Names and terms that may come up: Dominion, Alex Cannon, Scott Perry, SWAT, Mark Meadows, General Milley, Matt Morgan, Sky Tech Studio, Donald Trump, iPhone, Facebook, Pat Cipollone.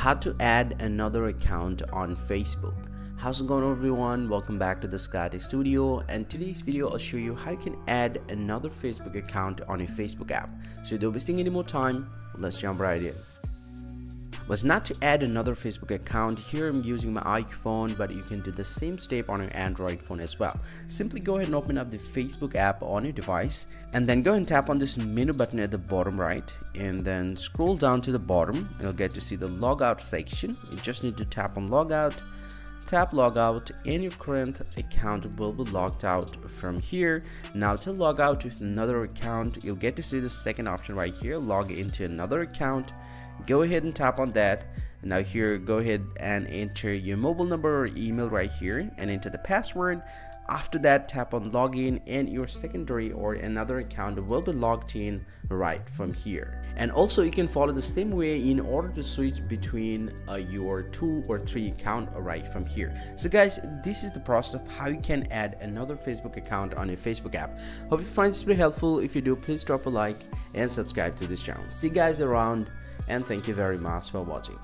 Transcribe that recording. How to add another account on Facebook. How's it going, everyone? Welcome back to the Sky Tech Studio, and today's video I'll show you how you can add another Facebook account on your Facebook app. So don't waste any more time, let's jump right in. Was not to add another Facebook account. Here I'm using my iPhone, but you can do the same step on your Android phone as well. Simply go ahead and open up the Facebook app on your device, and then go ahead and tap on this menu button at the bottom right, and then scroll down to the bottom and you'll get to see the logout section. You just need to tap on logout, tap logout, and your current account will be logged out from here. Now to log out with another account, you'll get to see the second option right here, log into another account. Go ahead and tap on that. Now here, go ahead and enter your mobile number or email right here and enter the password. After that, tap on login, and your secondary or another account will be logged in right from here. And also you can follow the same way in order to switch between your 2 or 3 account right from here. So guys, this is the process of how you can add another Facebook account on your Facebook app. Hope you find this very helpful. If you do, please drop a like and subscribe to this channel. See you guys around, and thank you very much for watching.